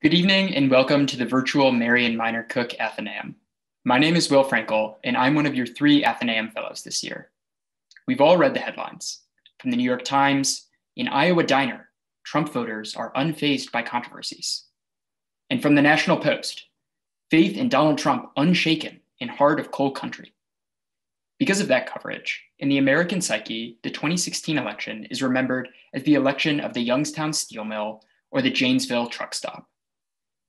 Good evening and welcome to the virtual Marian Miner Cook Athenaeum. My name is Will Frankel, and I'm one of your 3 Athenaeum Fellows this year. We've all read the headlines from the New York Times, "In Iowa Diner, Trump voters are unfazed by controversies," and from the National Post, "Faith in Donald Trump unshaken in heart of coal country." Because of that coverage, in the American psyche, the 2016 election is remembered as the election of the Youngstown steel mill or the Janesville truck stop.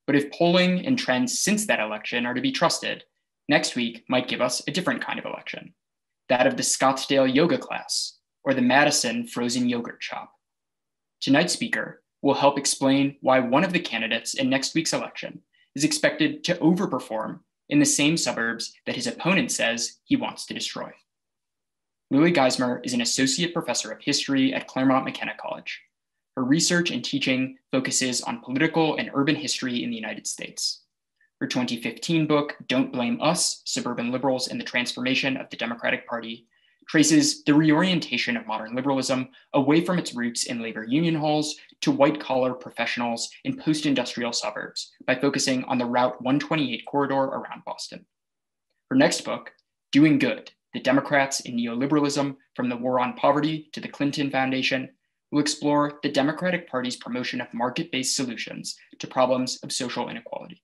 But if polling and trends since that election are to be trusted, next week might give us a different kind of election, that of the Scottsdale yoga class or the Madison frozen yogurt shop. Tonight's speaker will help explain why one of the candidates in next week's election is expected to overperform in the same suburbs that his opponent says he wants to destroy. Lily Geismer is an associate professor of history at Claremont McKenna College. Her research and teaching focuses on political and urban history in the United States. Her 2015 book, Don't Blame Us, Suburban Liberals and the Transformation of the Democratic Party, traces the reorientation of modern liberalism away from its roots in labor union halls to white-collar professionals in post-industrial suburbs by focusing on the Route 128 corridor around Boston. Her next book, Doing Good, The Democrats in Neoliberalism from the War on Poverty to the Clinton Foundation, we'll explore the Democratic Party's promotion of market-based solutions to problems of social inequality.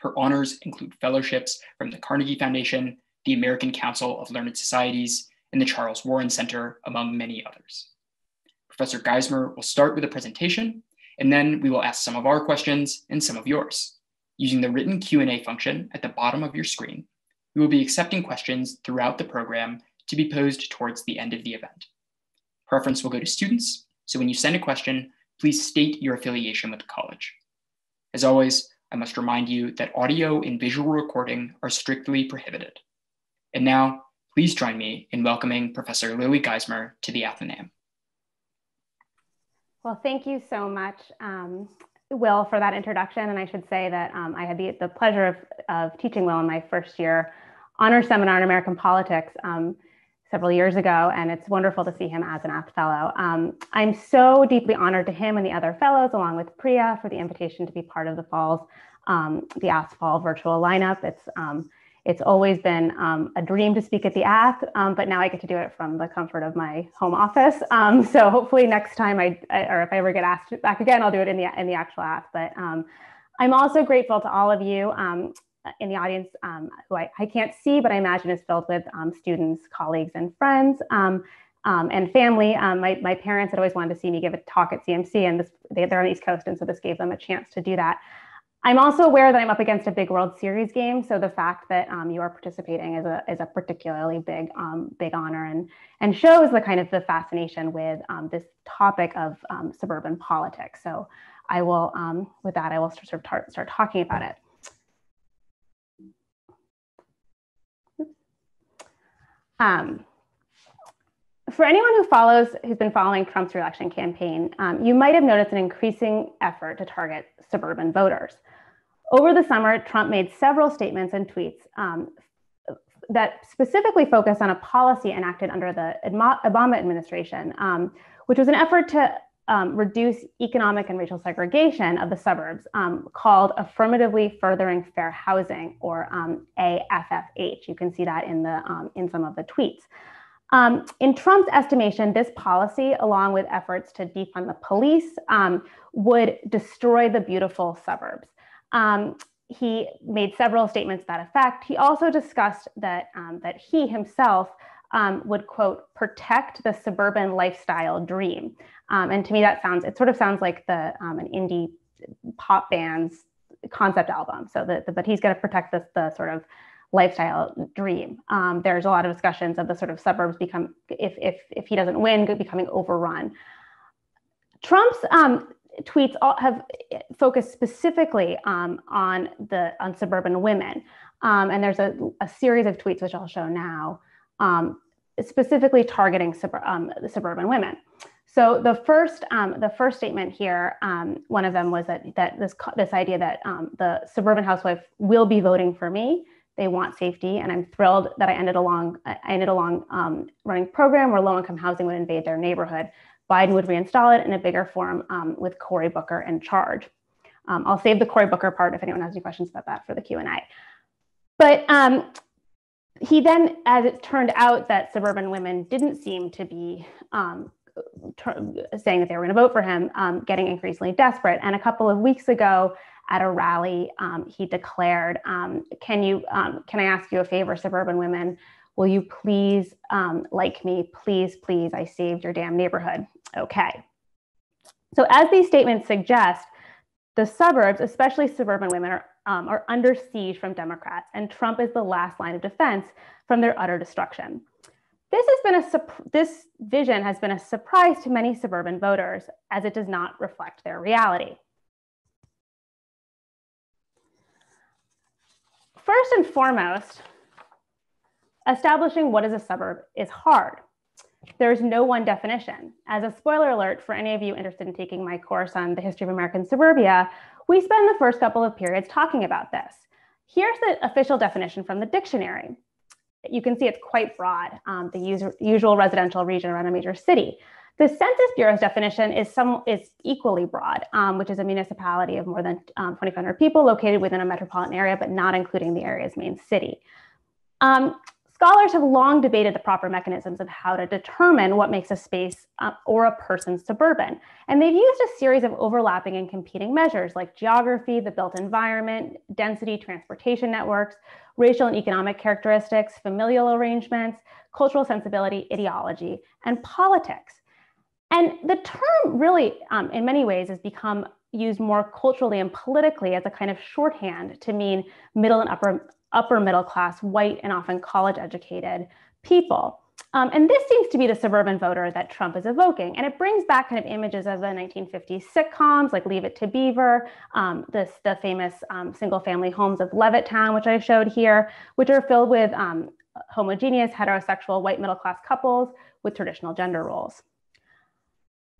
Her honors include fellowships from the Carnegie Foundation, the American Council of Learned Societies, and the Charles Warren Center, among many others. Professor Geismer will start with a presentation, and then we will ask some of our questions and some of yours. Using the written Q&A function at the bottom of your screen, we will be accepting questions throughout the program to be posed towards the end of the event. Preference will go to students, so when you send a question, please state your affiliation with the college. As always, I must remind you that audio and visual recording are strictly prohibited. And now, please join me in welcoming Professor Lily Geismer to the Athenaeum. Well, thank you so much, Will, for that introduction. And I should say that I had the pleasure of teaching Will in my first year honor seminar in American politics several years ago, and it's wonderful to see him as an apt fellow. I'm so deeply honored to him and the other fellows, along with Priya, for the invitation to be part of the AFT Fall virtual lineup. It's always been a dream to speak at the AFT, but now I get to do it from the comfort of my home office. So hopefully next time, or if I ever get asked back again, I'll do it in the actual AFT. But I'm also grateful to all of you in the audience, who I can't see, but I imagine is filled with students, colleagues, and friends, and family. My parents had always wanted to see me give a talk at CMC, and they're on the East Coast, and so this gave them a chance to do that. I'm also aware that I'm up against a big World Series game, so the fact that you are participating is a particularly big honor, and shows the fascination with this topic of suburban politics. So I will, with that, I will start talking about it. For anyone who's been following Trump's reelection campaign, you might have noticed an increasing effort to target suburban voters. Over the summer, Trump made several statements and tweets that specifically focused on a policy enacted under the Obama administration, which was an effort to reduce economic and racial segregation of the suburbs, called Affirmatively Furthering Fair Housing, or AFFH. You can see that in some of the tweets. In Trump's estimation, this policy, along with efforts to defund the police, would destroy the beautiful suburbs. He made several statements to that effect. He also discussed that he himself would, quote, protect the suburban lifestyle dream. And to me, it sort of sounds like an indie pop band's concept album. So but he's going to protect the sort of lifestyle dream. There's a lot of discussions of the sort of suburbs become, if he doesn't win, becoming overrun. Trump's tweets have focused specifically on suburban women. And there's a series of tweets, which I'll show now, specifically targeting the suburban women. So the first statement here, one of them was that this idea that the suburban housewife will be voting for me. They want safety, and I'm thrilled that I ended a long running program where low-income housing would invade their neighborhood. Biden would reinstall it in a bigger form with Cory Booker in charge. I'll save the Cory Booker part if anyone has any questions about that for the Q&A. But he then, as it turned out, that suburban women didn't seem to be saying that they were going to vote for him, getting increasingly desperate. And a couple of weeks ago at a rally, he declared, can I ask you a favor, suburban women? Will you please like me? Please, please, I saved your damn neighborhood. Okay. So as these statements suggest, the suburbs, especially suburban women, are under siege from Democrats, and Trump is the last line of defense from their utter destruction. This vision has been a surprise to many suburban voters, as it does not reflect their reality. First and foremost, establishing what is a suburb is hard. There's no one definition. As a spoiler alert for any of you interested in taking my course on the history of American suburbia, we spend the first couple of periods talking about this. Here's the official definition from the dictionary. You can see it's quite broad, the usual residential region around a major city. The Census Bureau's definition is equally broad, which is a municipality of more than 2,500 people located within a metropolitan area, but not including the area's main city. Scholars have long debated the proper mechanisms of how to determine what makes a space or a person suburban. And they've used a series of overlapping and competing measures like geography, the built environment, density, transportation networks, racial and economic characteristics, familial arrangements, cultural sensibility, ideology, and politics. And the term really, in many ways, has become used more culturally and politically as a kind of shorthand to mean middle and upper middle class, white, and often college educated people. And this seems to be the suburban voter that Trump is evoking. And it brings back kind of images of the 1950s sitcoms like Leave It to Beaver, the famous single family homes of Levittown, which I showed here, which are filled with homogeneous, heterosexual, white middle class couples with traditional gender roles.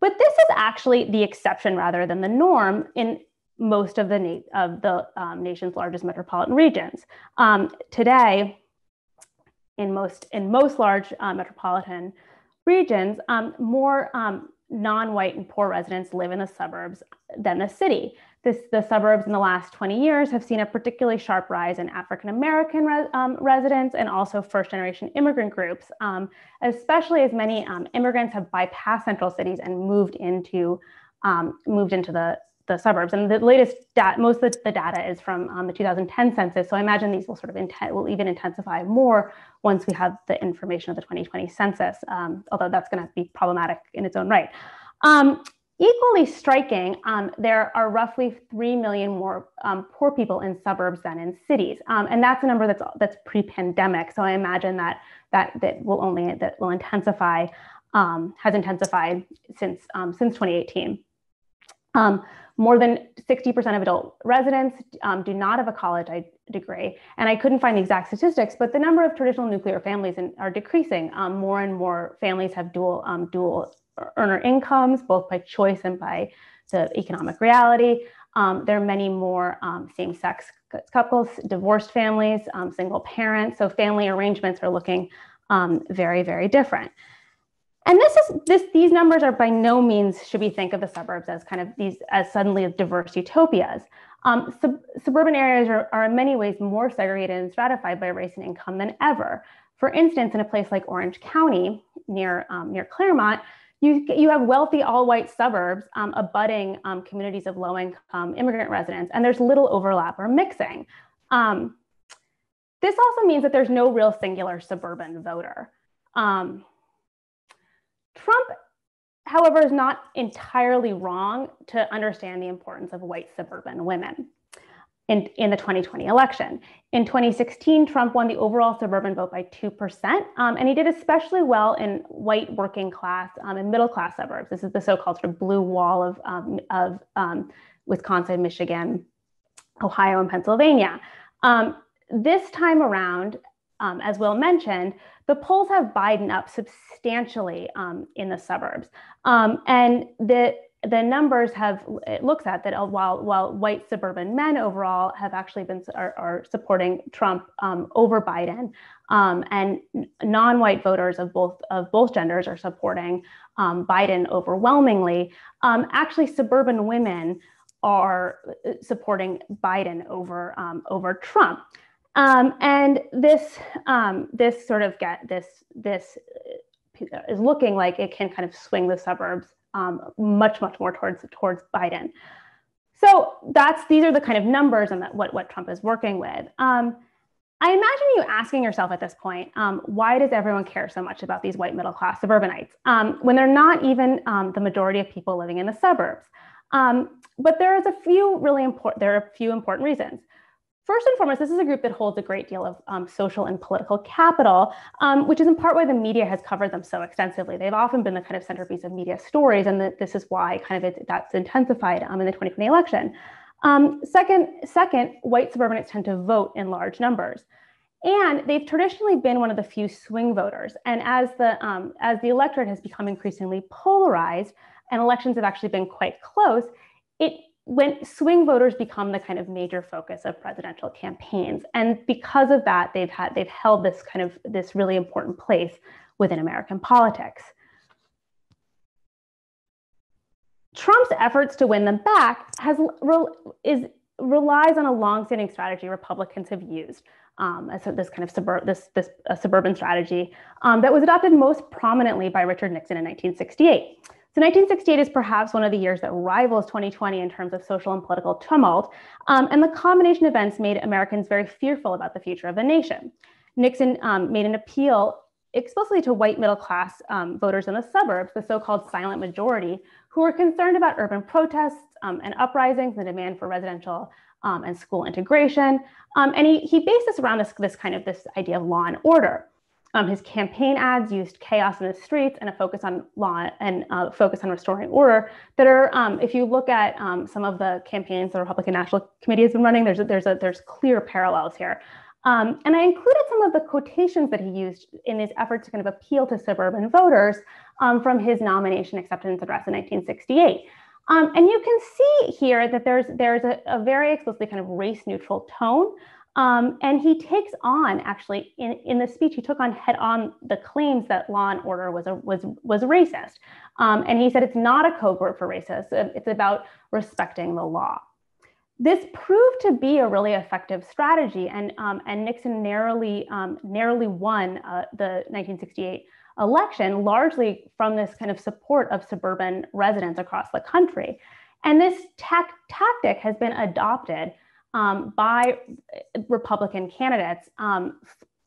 But this is actually the exception rather than the norm in most of the nation's largest metropolitan regions. Today, in most large metropolitan regions, more non-white and poor residents live in the suburbs than the city. The suburbs in the last 20 years have seen a particularly sharp rise in African-American residents and also first-generation immigrant groups, especially as many immigrants have bypassed central cities and moved into the suburbs. And the latest data, most of the data is from the 2010 census. So I imagine these will sort of will even intensify more once we have the information of the 2020 census, although that's going to be problematic in its own right. Equally striking, there are roughly 3 million more poor people in suburbs than in cities. And that's a number that's pre-pandemic. So I imagine that will intensify, has intensified since 2018. More than 60% of adult residents do not have a college degree. And I couldn't find the exact statistics, but the number of traditional nuclear families are decreasing. More and more families have dual earner incomes, both by choice and by the economic reality. There are many more same-sex couples, divorced families, single parents. So family arrangements are looking very, very different. And these numbers are by no means should we think of the suburbs as kind of as suddenly diverse utopias. Suburban areas are in many ways more segregated and stratified by race and income than ever. For instance, in a place like Orange County near Claremont, you have wealthy all-white suburbs abutting communities of low-income immigrant residents, and there's little overlap or mixing. This also means that there's no real singular suburban voter. Trump, however, is not entirely wrong to understand the importance of white suburban women in the 2020 election. In 2016, Trump won the overall suburban vote by 2%, and he did especially well in white working class and middle class suburbs. This is the so-called sort of blue wall of Wisconsin, Michigan, Ohio, and Pennsylvania. This time around, as Will mentioned, the polls have Biden up substantially in the suburbs, and the numbers while white suburban men overall have actually are supporting Trump over Biden, and non-white voters of both genders are supporting Biden overwhelmingly. Actually, suburban women are supporting Biden over over Trump. And this this sort of this is looking like it can kind of swing the suburbs much more towards Biden. So these are the kind of numbers and what Trump is working with. I imagine you asking yourself at this point, why does everyone care so much about these white middle-class suburbanites when they're not even the majority of people living in the suburbs? But there is a few important reasons. First and foremost, this is a group that holds a great deal of social and political capital, which is in part why the media has covered them so extensively. They've often been the kind of centerpiece of media stories, and this is why kind of that's intensified in the 2020 election. Second, white suburbanites tend to vote in large numbers, and they've traditionally been one of the few swing voters. And as the electorate has become increasingly polarized, and elections have actually been quite close, when swing voters become the kind of major focus of presidential campaigns. And because of that, they've held this kind of this really important place within American politics. Trump's efforts to win them back relies on a longstanding strategy Republicans have used, suburban strategy that was adopted most prominently by Richard Nixon in 1968. So 1968 is perhaps one of the years that rivals 2020 in terms of social and political tumult, and the combination events made Americans very fearful about the future of the nation. Nixon made an appeal explicitly to white middle-class voters in the suburbs, the so-called silent majority, who were concerned about urban protests and uprisings, the demand for residential and school integration, and he based this around this idea of law and order. His campaign ads used chaos in the streets and a focus on law and focus on restoring order that are, if you look at some of the campaigns the Republican National Committee has been running, there's clear parallels here. And I included some of the quotations that he used in his effort to kind of appeal to suburban voters from his nomination acceptance address in 1968. And you can see here that there's a very explicitly kind of race-neutral tone. And he takes on, actually, in the speech, he took on head-on the claims that law and order was racist. And he said it's not a code word for racist. It's about respecting the law. This proved to be a really effective strategy, and Nixon narrowly won the 1968 election, largely from this kind of support of suburban residents across the country. And this tactic has been adopted by Republican candidates from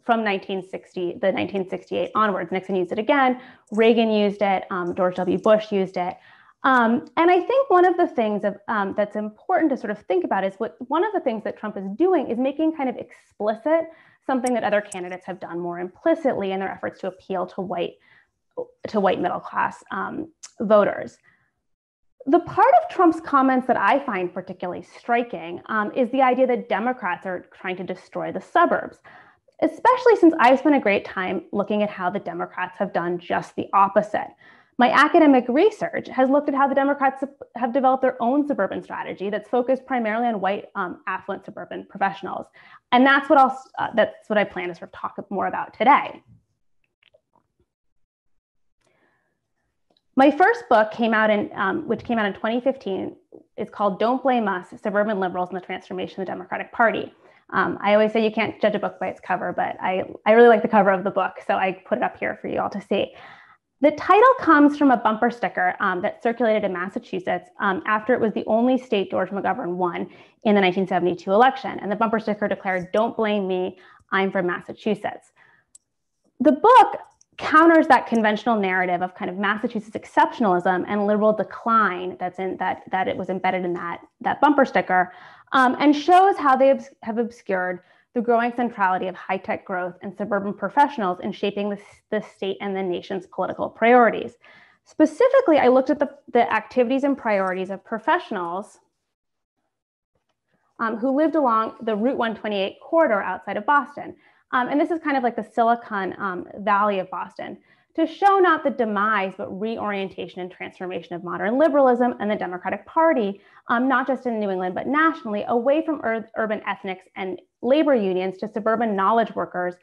the 1968 onwards. Nixon used it again, Reagan used it, George W. Bush used it. And I think one of the things that's important to sort of think about is one of the things that Trump is doing is making kind of explicit something that other candidates have done more implicitly in their efforts to appeal to white middle-class voters. The part of Trump's comments that I find particularly striking is the idea that Democrats are trying to destroy the suburbs, especially since I've spent a great time looking at how the Democrats have done just the opposite. My academic research has looked at how the Democrats have developed their own suburban strategy that's focused primarily on white affluent suburban professionals. And that's what I plan to sort of talk more about today. My first book which came out in 2015, is called Don't Blame Us, Suburban Liberals and the Transformation of the Democratic Party. I always say you can't judge a book by its cover, but I really like the cover of the book, so I put it up here for you all to see. The title comes from a bumper sticker that circulated in Massachusetts after it was the only state George McGovern won in the 1972 election. And the bumper sticker declared, "Don't blame me, I'm from Massachusetts." The book counters that conventional narrative of kind of Massachusetts exceptionalism and liberal decline that it was embedded in that bumper sticker, and shows how they have obscured the growing centrality of high-tech growth and suburban professionals in shaping the state and the nation's political priorities. Specifically, I looked at the activities and priorities of professionals who lived along the Route 128 corridor outside of Boston. And this is kind of like the Silicon Valley of Boston, to show not the demise, but reorientation and transformation of modern liberalism and the Democratic Party, not just in New England, but nationally, away from urban ethnics and labor unions to suburban knowledge workers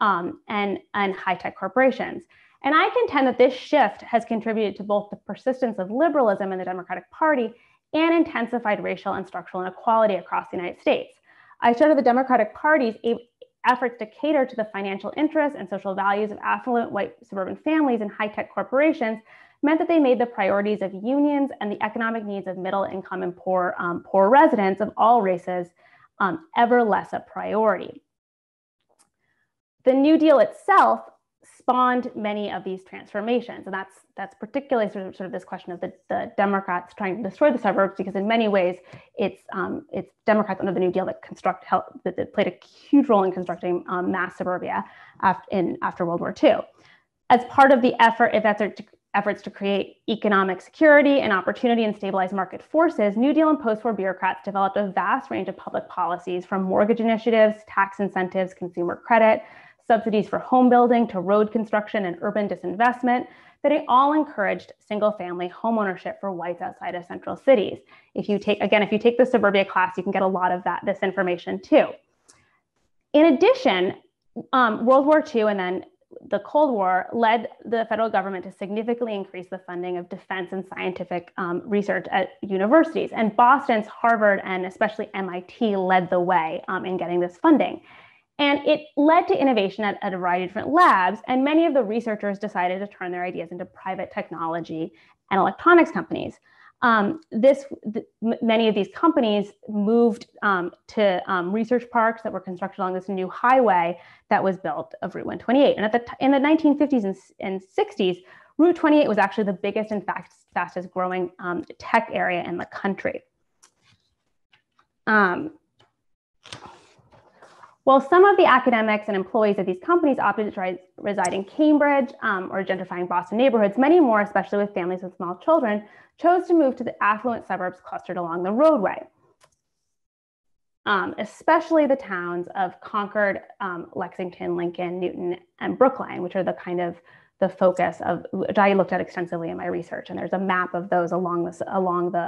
and high-tech corporations. And I contend that this shift has contributed to both the persistence of liberalism in the Democratic Party and intensified racial and structural inequality across the United States. I showed the Democratic Party's efforts to cater to the financial interests and social values of affluent white suburban families and high-tech corporations meant that they made the priorities of unions and the economic needs of middle-income and poor residents of all races ever less a priority. The New Deal itself spawned many of these transformations, and that's particularly sort of this question of the Democrats trying to destroy the suburbs, because in many ways it's Democrats under the New Deal that that played a huge role in constructing mass suburbia after World War II. As part of the efforts to create economic security and opportunity and stabilize market forces, New Deal and post-war bureaucrats developed a vast range of public policies, from mortgage initiatives, tax incentives, consumer credit, subsidies for home building, to road construction and urban disinvestment, that it all encouraged single-family homeownership for whites outside of central cities. If you take the suburbia class, you can get a lot of this information too. In addition, World War II and then the Cold War led the federal government to significantly increase the funding of defense and scientific research at universities. And Boston's, Harvard, and especially MIT led the way in getting this funding. And it led to innovation at a variety of different labs, and many of the researchers decided to turn their ideas into private technology and electronics companies. Many of these companies moved to research parks that were constructed along this new highway that was built of Route 128. And in the 1950s and 60s, Route 28 was actually the biggest and fastest growing tech area in the country. While some of the academics and employees of these companies opted to reside in Cambridge or gentrifying Boston neighborhoods, many more, especially with families with small children, chose to move to the affluent suburbs clustered along the roadway, especially the towns of Concord, Lexington, Lincoln, Newton, and Brookline, which are the kind of the focus of, which I looked at extensively in my research. And there's a map of those along the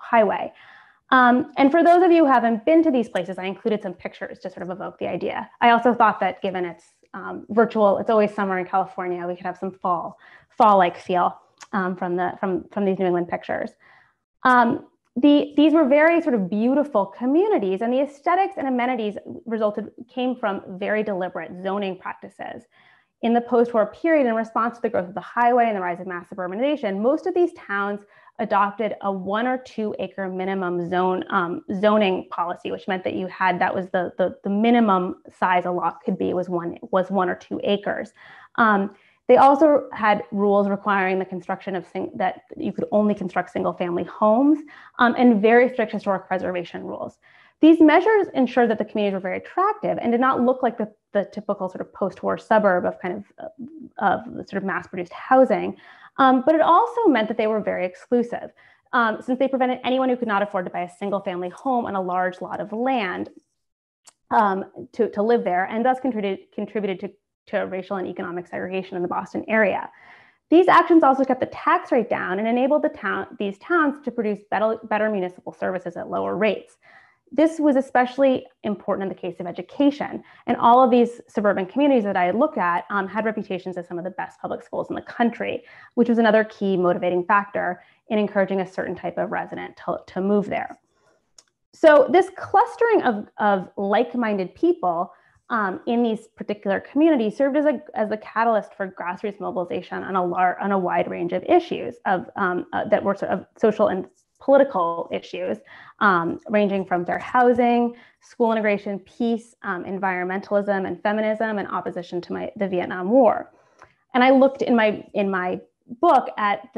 highway. And for those of you who haven't been to these places, I included some pictures to sort of evoke the idea. I also thought that given it's virtual, it's always summer in California, we could have some fall-like feel from these New England pictures. These were very sort of beautiful communities, and the aesthetics and amenities came from very deliberate zoning practices. In the post-war period, in response to the growth of the highway and the rise of mass suburbanization, most of these towns adopted a 1 or 2 acre minimum zoning policy, which meant that you had, that was the minimum size a lot could be, was one or 2 acres. They also had rules requiring the construction of that you could only construct single family homes, and very strict historic preservation rules. These measures ensured that the communities were very attractive and did not look like the typical sort of post-war suburb of kind of sort of mass-produced housing, but it also meant that they were very exclusive, since they prevented anyone who could not afford to buy a single-family home on a large lot of land to live there, and thus contributed to racial and economic segregation in the Boston area. These actions also kept the tax rate down and enabled these towns to produce better municipal services at lower rates. This was especially important in the case of education, and all of these suburban communities that I had looked at had reputations as some of the best public schools in the country, which was another key motivating factor in encouraging a certain type of resident to move there. So this clustering of like-minded people in these particular communities served as a catalyst for grassroots mobilization on a wide range of issues that were sort of social and political issues, ranging from fair housing, school integration, peace, environmentalism and feminism, and opposition to the Vietnam War. And I looked in my book at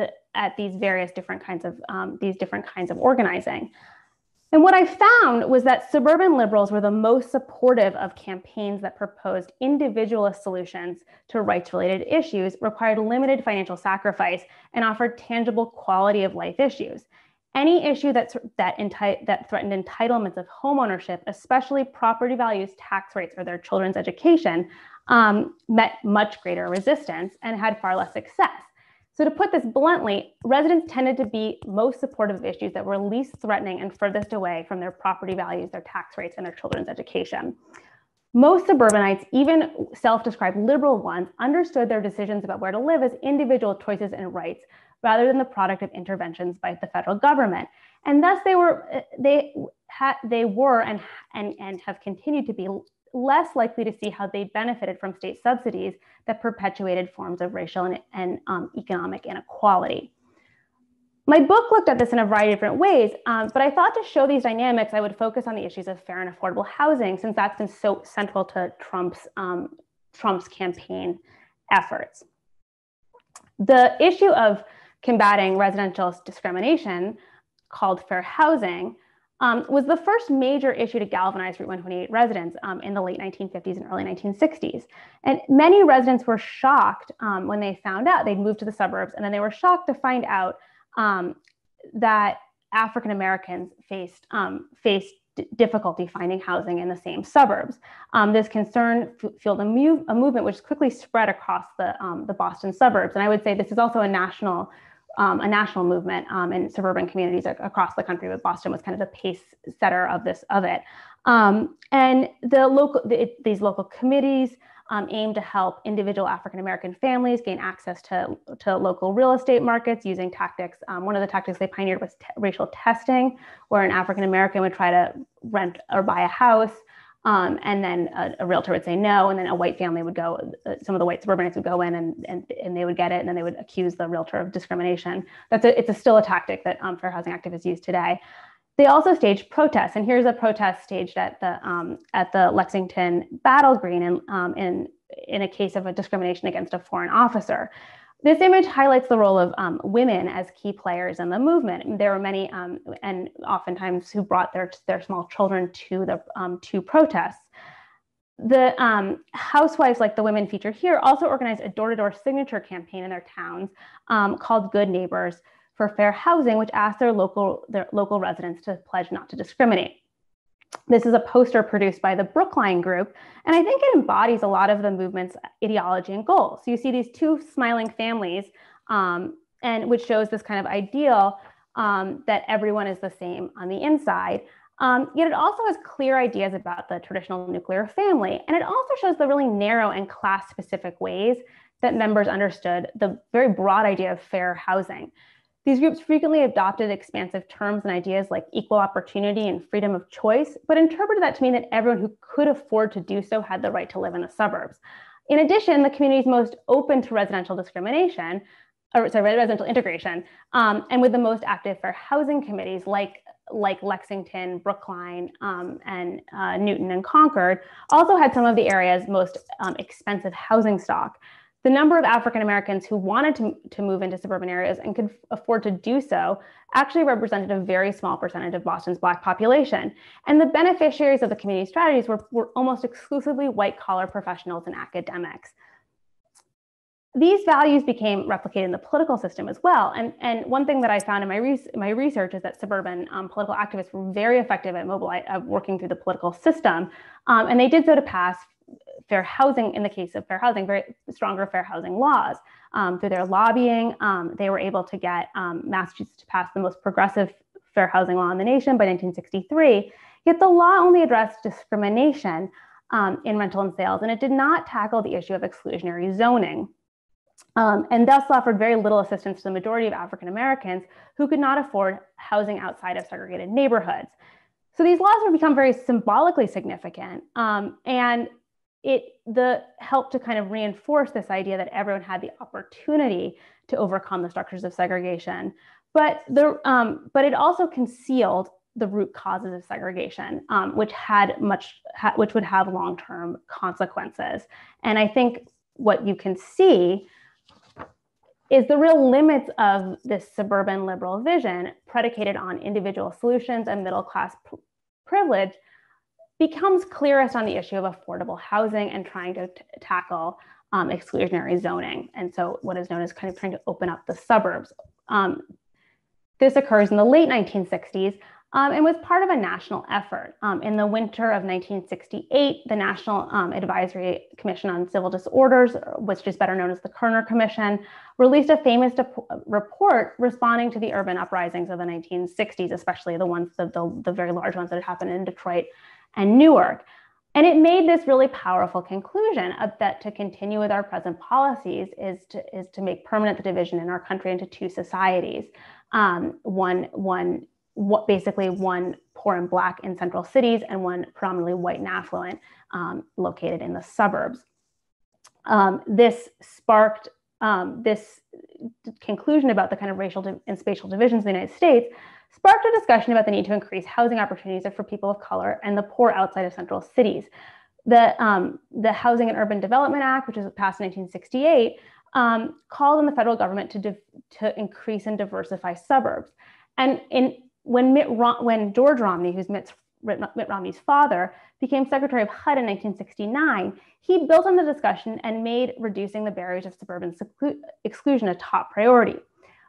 these various different kinds of organizing. And what I found was that suburban liberals were the most supportive of campaigns that proposed individualist solutions to rights-related issues, required limited financial sacrifice, and offered tangible quality of life issues. Any issue that threatened entitlements of homeownership, especially property values, tax rates, or their children's education, met much greater resistance and had far less success. So to put this bluntly, residents tended to be most supportive of issues that were least threatening and furthest away from their property values, their tax rates, and their children's education. Most suburbanites, even self-described liberal ones, understood their decisions about where to live as individual choices and rights rather than the product of interventions by the federal government. And thus they were and have continued to be less likely to see how they benefited from state subsidies that perpetuated forms of racial and economic inequality. My book looked at this in a variety of different ways, but I thought to show these dynamics, I would focus on the issues of fair and affordable housing, since that's been so central to Trump's campaign efforts. The issue of combating residential discrimination, called fair housing, was the first major issue to galvanize Route 128 residents in the late 1950s and early 1960s. And many residents were shocked when they found out they'd moved to the suburbs, and then they were shocked to find out that African Americans faced difficulty finding housing in the same suburbs. This concern fueled a movement which quickly spread across the Boston suburbs. And I would say this is also a national movement in suburban communities across the country, but Boston was kind of the pace setter of it. And these local committees aimed to help individual African-American families gain access to local real estate markets using tactics. One of the tactics they pioneered was racial testing, where an African-American would try to rent or buy a house, and then a realtor would say no, and then a white family would go, some of the white suburbanites would go in and they would get it, and then they would accuse the realtor of discrimination. It's still a tactic that fair housing activists use today. They also staged protests, and here's a protest staged at the Lexington Battle Green in a case of a discrimination against a foreign officer. This image highlights the role of women as key players in the movement. There were many, and oftentimes who brought their small children to protests. The housewives, like the women featured here, also organized a door-to-door signature campaign in their towns called Good Neighbors for Fair Housing, which asked their local residents to pledge not to discriminate. This is a poster produced by the Brookline Group, and I think it embodies a lot of the movement's ideology and goals. So you see these two smiling families, and which shows this kind of ideal that everyone is the same on the inside. Yet it also has clear ideas about the traditional nuclear family, and it also shows the really narrow and class-specific ways that members understood the very broad idea of fair housing. These groups frequently adopted expansive terms and ideas like equal opportunity and freedom of choice, but interpreted that to mean that everyone who could afford to do so had the right to live in the suburbs. In addition, the communities most open to residential integration, and with the most active fair housing committees like Lexington, Brookline, and Newton and Concord, also had some of the area's most expensive housing stock. The number of African Americans who wanted to move into suburban areas and could afford to do so actually represented a very small percentage of Boston's Black population. And the beneficiaries of the community strategies were almost exclusively white-collar professionals and academics. These values became replicated in the political system as well. And one thing that I found in my research is that suburban political activists were very effective at working through the political system. And they did so to pass fair housing, in the case of fair housing, very stronger fair housing laws. Through their lobbying, they were able to get Massachusetts to pass the most progressive fair housing law in the nation by 1963. Yet the law only addressed discrimination in rental and sales, and it did not tackle the issue of exclusionary zoning. And thus offered very little assistance to the majority of African Americans who could not afford housing outside of segregated neighborhoods. So these laws would become very symbolically significant, and it helped to kind of reinforce this idea that everyone had the opportunity to overcome the structures of segregation. But it also concealed the root causes of segregation, which would have long-term consequences. And I think what you can see is the real limits of this suburban liberal vision predicated on individual solutions and middle-class privilege becomes clearest on the issue of affordable housing and trying to tackle exclusionary zoning. And so what is known as kind of trying to open up the suburbs. This occurs in the late 1960s and was part of a national effort. In the winter of 1968, the National Advisory Commission on Civil Disorders, which is better known as the Kerner Commission, released a famous report responding to the urban uprisings of the 1960s, especially the ones, the very large ones that had happened in Detroit and Newark. And it made this really powerful conclusion that to continue with our present policies is to make permanent the division in our country into two societies. One poor and Black in central cities, and one predominantly white and affluent located in the suburbs. This sparked this conclusion about the kind of racial and spatial divisions in the United States sparked a discussion about the need to increase housing opportunities for people of color and the poor outside of central cities. The Housing and Urban Development Act, which was passed in 1968, called on the federal government to increase and diversify suburbs. And when George Romney, who's Mitt Romney's father, became Secretary of HUD in 1969, he built on the discussion and made reducing the barriers of suburban exclusion a top priority.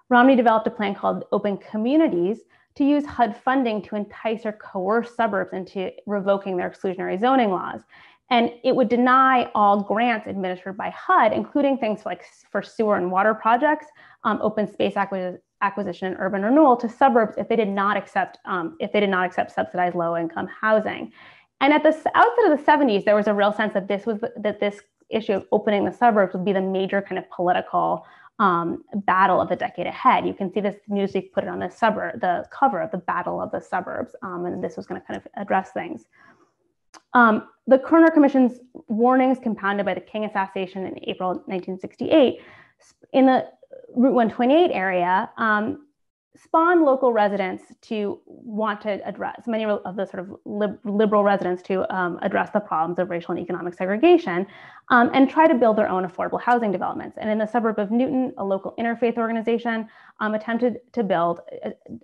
Romney developed a plan called Open Communities to use HUD funding to entice or coerce suburbs into revoking their exclusionary zoning laws. And it would deny all grants administered by HUD, including things like for sewer and water projects, open space acquisition and urban renewal to suburbs if they did not accept subsidized low-income housing. And at the outset of the 70s, there was a real sense that this issue of opening the suburbs would be the major kind of political battle of the decade ahead. You can see this Newsweek put it on the cover of the Battle of the Suburbs, and this was going to kind of address things. The Kerner Commission's warnings, compounded by the King assassination in April 1968, in the Route 128 area, spawned local residents to want to address, many of the sort of liberal residents to address the problems of racial and economic segregation and try to build their own affordable housing developments. And in the suburb of Newton, a local interfaith organization attempted to build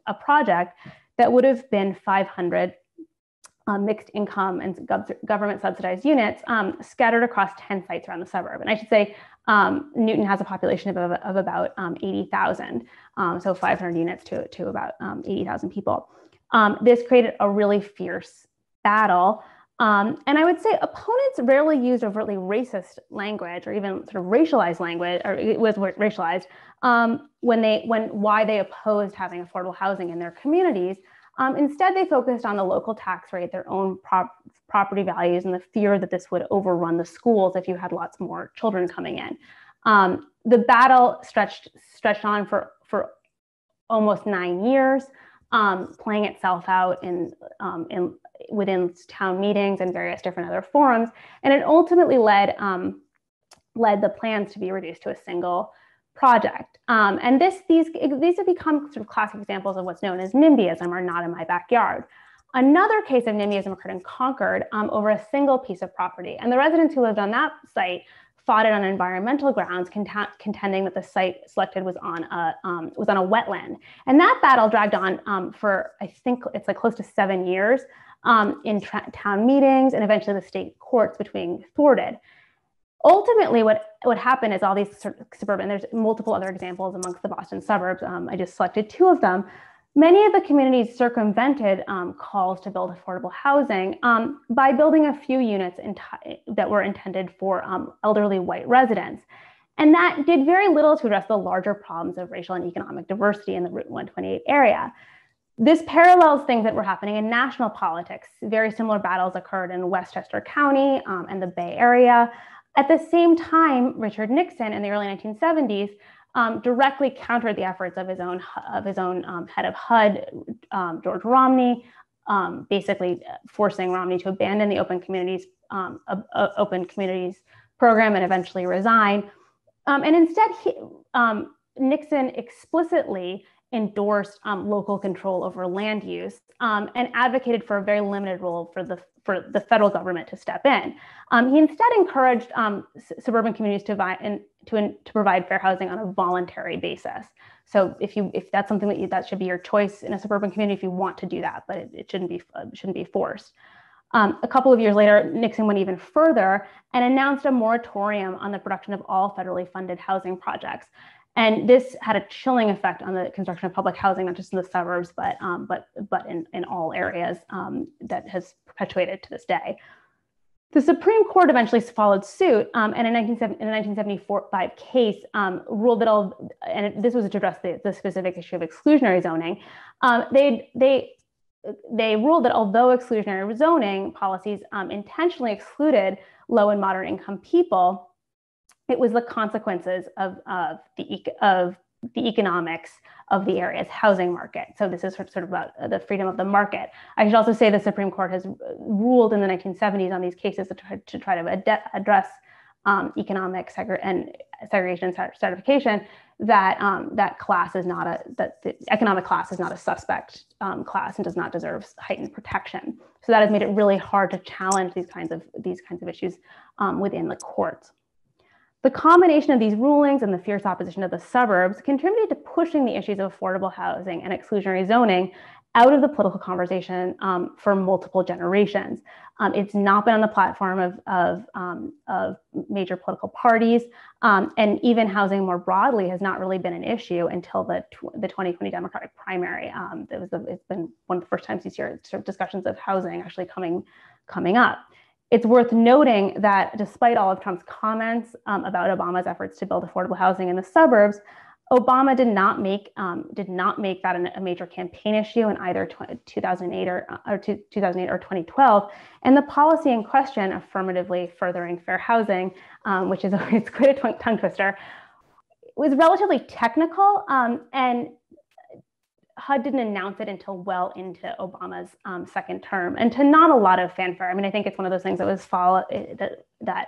a project that would have been 500 mixed income and government subsidized units scattered across 10 sites around the suburb. And I should say, Newton has a population of about 80,000, so 500 units to about 80,000 people. This created a really fierce battle. And I would say opponents rarely used overtly racist language or even sort of racialized language, or it was racialized, why they opposed having affordable housing in their communities. Instead, they focused on the local tax rate, their own property values, and the fear that this would overrun the schools if you had lots more children coming in. The battle stretched on for almost 9 years, playing itself out within town meetings and various different other forums, and it ultimately led the plans to be reduced to a single project. And these have become sort of classic examples of what's known as NIMBYism, or not in my backyard. Another case of NIMBYism occurred in Concord over a single piece of property. And the residents who lived on that site fought it on environmental grounds, contending that the site selected was on a wetland. And that battle dragged on for, I think it's like close to 7 years in town meetings, and eventually the state courts between thwarted. Ultimately, what happened is all these sort of suburban, there's multiple other examples amongst the Boston suburbs. I just selected two of them. Many of the communities circumvented calls to build affordable housing by building a few units that were intended for elderly white residents. And that did very little to address the larger problems of racial and economic diversity in the Route 128 area. This parallels things that were happening in national politics. Very similar battles occurred in Westchester County and the Bay Area. At the same time, Richard Nixon in the early 1970s directly countered the efforts of his own head of HUD, George Romney, basically forcing Romney to abandon the Open Communities program and eventually resign. And instead, Nixon explicitly endorsed local control over land use and advocated for a very limited role for the federal government to step in. He instead encouraged suburban communities to provide fair housing on a voluntary basis. So if that's something that should be your choice in a suburban community, if you want to do that, but it shouldn't be forced. A couple of years later, Nixon went even further and announced a moratorium on the production of all federally funded housing projects. And this had a chilling effect on the construction of public housing, not just in the suburbs, but in all areas that has perpetuated to this day. The Supreme Court eventually followed suit, and in a 1975 case, ruled that all, and this was to address the specific issue of exclusionary zoning, they they ruled that although exclusionary zoning policies intentionally excluded low and moderate income people, it was the consequences of the economics of the area's housing market. So this is sort of about the freedom of the market. I should also say the Supreme Court has ruled in the 1970s on these cases to try to address economic segregation and stratification, that that economic class is not a suspect class and does not deserve heightened protection. So that has made it really hard to challenge these kinds of issues within the courts. The combination of these rulings and the fierce opposition of the suburbs contributed to pushing the issues of affordable housing and exclusionary zoning out of the political conversation for multiple generations. It's not been on the platform of major political parties, and even housing more broadly has not really been an issue until the 2020 Democratic primary. It's been one of the first times this year sort of discussions of housing actually coming up. It's worth noting that despite all of Trump's comments about Obama's efforts to build affordable housing in the suburbs, Obama did not make that a major campaign issue in either 2008 or 2012. And the policy in question, Affirmatively Furthering Fair Housing, which is always quite a tongue twister, was relatively technical, and HUD didn't announce it until well into Obama's second term, and to not a lot of fanfare. I mean, I think it's one of those things that was that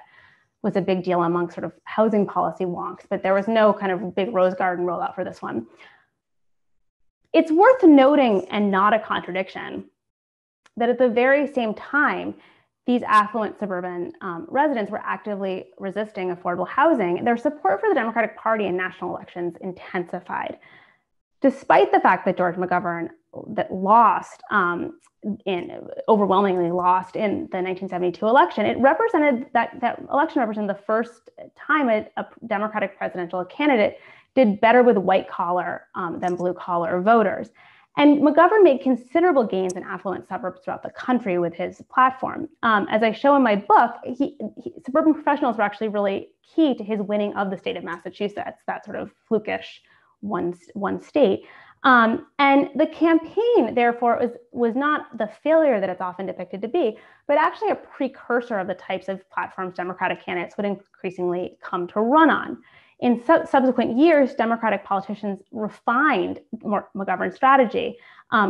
was a big deal among sort of housing policy wonks, but there was no kind of big rose garden rollout for this one. It's worth noting, and not a contradiction, that at the very same time, these affluent suburban residents were actively resisting affordable housing. Their support for the Democratic Party in national elections intensified. Despite the fact that George McGovern overwhelmingly lost in the 1972 election, it represented that election represented the first time a Democratic presidential candidate did better with white collar than blue collar voters. And McGovern made considerable gains in affluent suburbs throughout the country with his platform. As I show in my book, suburban professionals were actually really key to his winning of the state of Massachusetts, that sort of flukish one state. And the campaign, therefore, was not the failure that it's often depicted to be, but actually a precursor of the types of platforms Democratic candidates would increasingly come to run on. In subsequent years, Democratic politicians refined McGovern's strategy.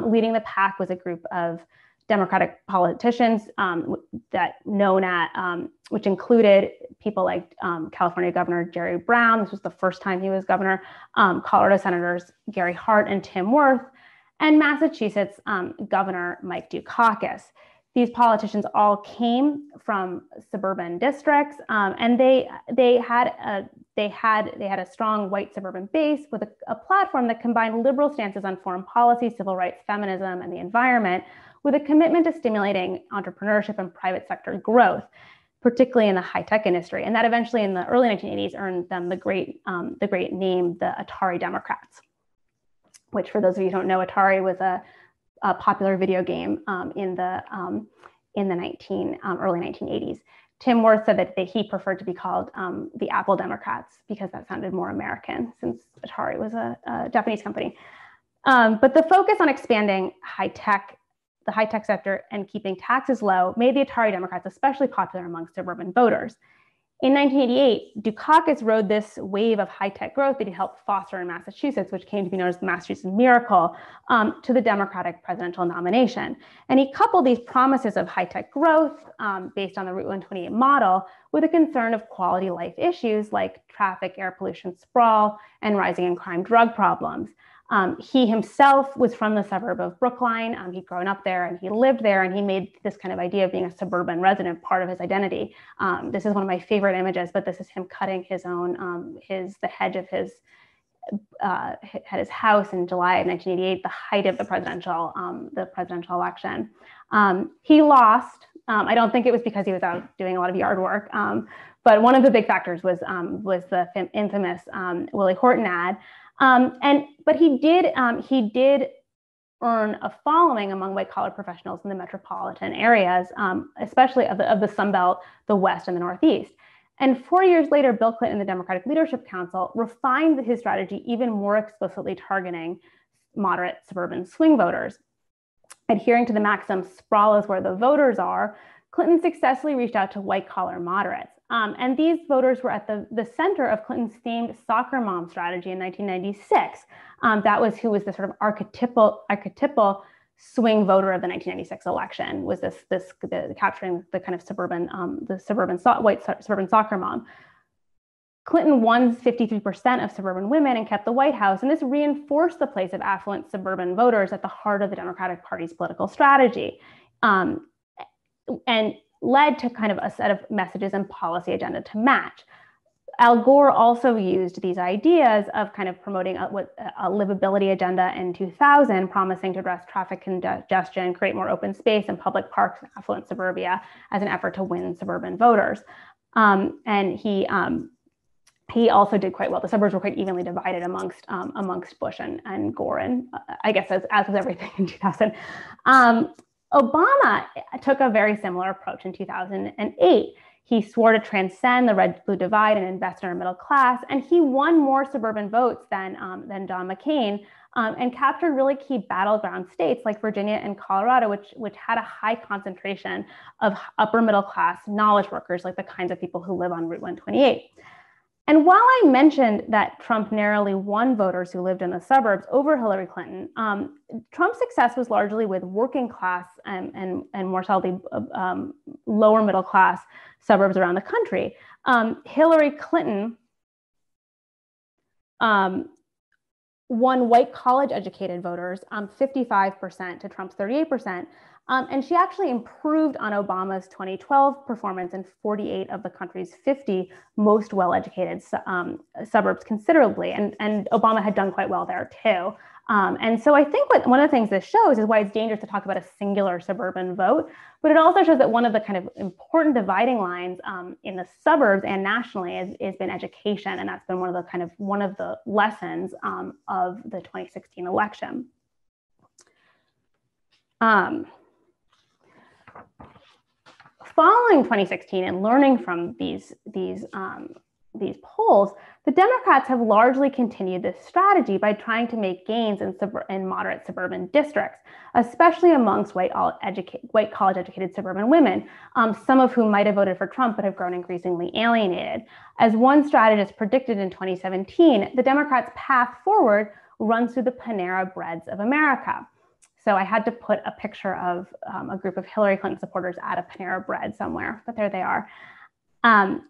Leading the pack was a group of Democratic politicians which included people like California Governor Jerry Brown. This was the first time he was governor. Colorado Senators Gary Hart and Tim Wirth, and Massachusetts Governor Mike Dukakis. These politicians all came from suburban districts, and they had a strong white suburban base with a platform that combined liberal stances on foreign policy, civil rights, feminism, and the environment, with a commitment to stimulating entrepreneurship and private sector growth, particularly in the high-tech industry. And that eventually in the early 1980s earned them the great name, the Atari Democrats, which, for those of you who don't know, Atari was a popular video game in the early 1980s. Tim Wirth said that he preferred to be called the Apple Democrats because that sounded more American, since Atari was a Japanese company. But the focus on expanding the high-tech sector and keeping taxes low made the Atari Democrats especially popular among suburban voters. In 1988, Dukakis rode this wave of high-tech growth that he helped foster in Massachusetts, which came to be known as the Massachusetts Miracle, to the Democratic presidential nomination. And he coupled these promises of high-tech growth based on the Route 128 model with a concern of quality life issues like traffic, air pollution, sprawl, and rising in crime drug problems. He himself was from the suburb of Brookline. He'd grown up there and he lived there, and he made this kind of idea of being a suburban resident part of his identity. This is one of my favorite images, but this is him cutting his own, the hedge of his house in July of 1988, the height of the presidential election. He lost. I don't think it was because he was out doing a lot of yard work, but one of the big factors was the infamous Willie Horton ad. But he did earn a following among white collar professionals in the metropolitan areas, especially of the Sun Belt, the West, and the Northeast. And 4 years later, Bill Clinton and the Democratic Leadership Council refined his strategy even more explicitly, targeting moderate suburban swing voters. Adhering to the maxim, sprawl is where the voters are, Clinton successfully reached out to white-collar moderates. And these voters were at the center of Clinton's famed soccer mom strategy in 1996. That was who was the sort of archetypal swing voter of the 1996 election, was this capturing the kind of suburban, white suburban soccer mom. Clinton won 53% of suburban women and kept the White House, and this reinforced the place of affluent suburban voters at the heart of the Democratic Party's political strategy, and led to kind of a set of messages and policy agenda to match. Al Gore also used these ideas of kind of promoting a livability agenda in 2000, promising to address traffic congestion, create more open space and public parks in affluent suburbia as an effort to win suburban voters. And he also did quite well. The suburbs were quite evenly divided amongst Bush and Gore, and I guess as with everything in 2000. Obama took a very similar approach in 2008. He swore to transcend the red-blue divide and invest in our middle class, and he won more suburban votes than John McCain, and captured really key battleground states like Virginia and Colorado, which had a high concentration of upper-middle-class knowledge workers, like the kinds of people who live on Route 128. And while I mentioned that Trump narrowly won voters who lived in the suburbs over Hillary Clinton, Trump's success was largely with working class and more solidly lower middle class suburbs around the country. Hillary Clinton won white college educated voters 55% to Trump's 38%. And she actually improved on Obama's 2012 performance in 48 of the country's 50 most well-educated suburbs considerably. And Obama had done quite well there too. And so I think one of the things this shows is why it's dangerous to talk about a singular suburban vote, but it also shows that one of the kind of important dividing lines in the suburbs and nationally has been education. And that's been one of the lessons of the 2016 election. Following 2016 and learning from these polls, the Democrats have largely continued this strategy by trying to make gains in moderate suburban districts, especially amongst white college educated suburban women, some of whom might have voted for Trump but have grown increasingly alienated. As one strategist predicted in 2017, the Democrats' path forward runs through the Panera Breads of America. So I had to put a picture of a group of Hillary Clinton supporters at a Panera Bread somewhere, but there they are.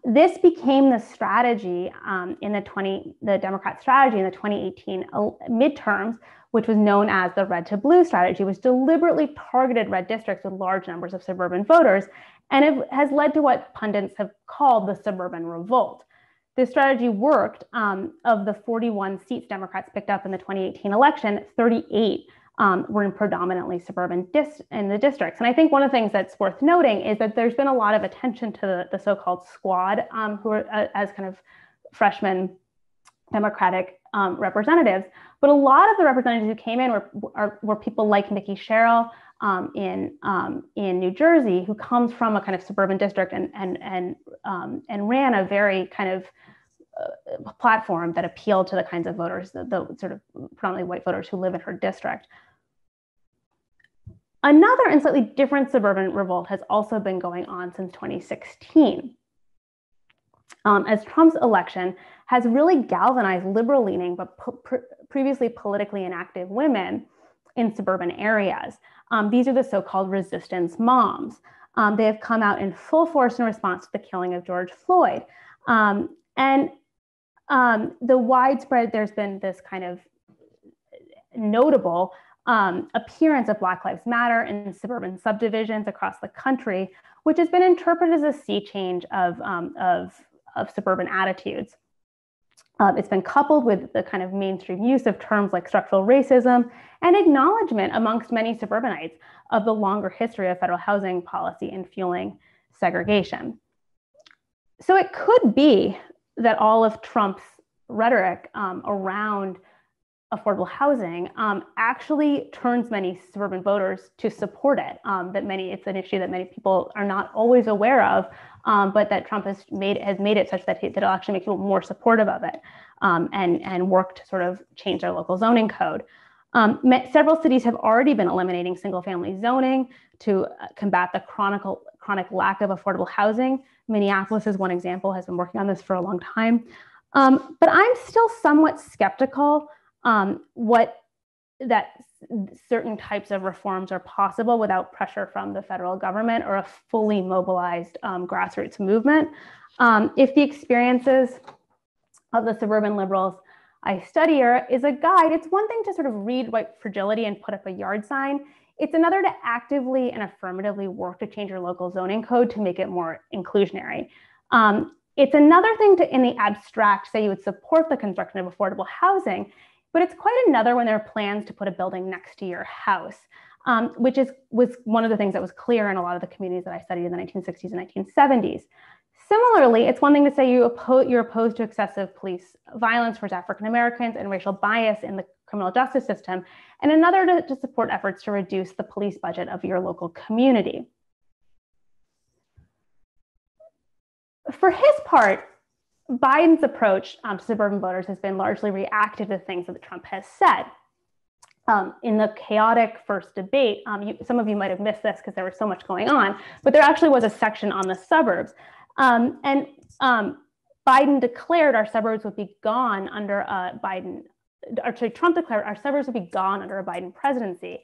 This became the strategy the Democrat strategy in the 2018 midterms, which was known as the red to blue strategy, which deliberately targeted red districts with large numbers of suburban voters. And it has led to what pundits have called the suburban revolt. This strategy worked. Of the 41 seats Democrats picked up in the 2018 election, 38 were in predominantly suburban districts. And I think one of the things that's worth noting is that there's been a lot of attention to the so-called squad, who are as kind of freshman Democratic representatives. But a lot of the representatives who came in were people like Nikki Sherrill in New Jersey, who comes from a kind of suburban district and ran a very kind of platform that appealed to the kinds of voters, the sort of predominantly white voters who live in her district. Another and slightly different suburban revolt has also been going on since 2016, as Trump's election has really galvanized liberal-leaning but previously politically inactive women in suburban areas. These are the so-called resistance moms. They have come out in full force in response to the killing of George Floyd. There's been this kind of notable appearance of Black Lives Matter in suburban subdivisions across the country, which has been interpreted as a sea change of suburban attitudes. It's been coupled with the kind of mainstream use of terms like structural racism and acknowledgement amongst many suburbanites of the longer history of federal housing policy in fueling segregation. So it could be that all of Trump's rhetoric around affordable housing actually turns many suburban voters to support it. It's an issue that many people are not always aware of, but that Trump has made it such that it'll actually make people more supportive of it, and work to sort of change their local zoning code. Several cities have already been eliminating single-family zoning to combat the chronic lack of affordable housing. Minneapolis is one example, has been working on this for a long time. But I'm still somewhat skeptical that certain types of reforms are possible without pressure from the federal government or a fully mobilized grassroots movement. If the experiences of the suburban liberals I study here is a guide, it's one thing to sort of read white fragility and put up a yard sign. It's another to actively and affirmatively work to change your local zoning code to make it more inclusionary. It's another thing to, in the abstract, say you would support the construction of affordable housing, but it's quite another when there are plans to put a building next to your house, which was one of the things that was clear in a lot of the communities that I studied in the 1960s and 1970s. Similarly, it's one thing to say you're opposed to excessive police violence towards African Americans and racial bias in the criminal justice system, and another to support efforts to reduce the police budget of your local community. For his part, Biden's approach to suburban voters has been largely reactive to things that Trump has said. In the chaotic first debate, some of you might have missed this because there was so much going on, but there actually was a section on the suburbs. Biden declared our suburbs would be gone under a Biden, or sorry, Trump declared our suburbs would be gone under a Biden presidency.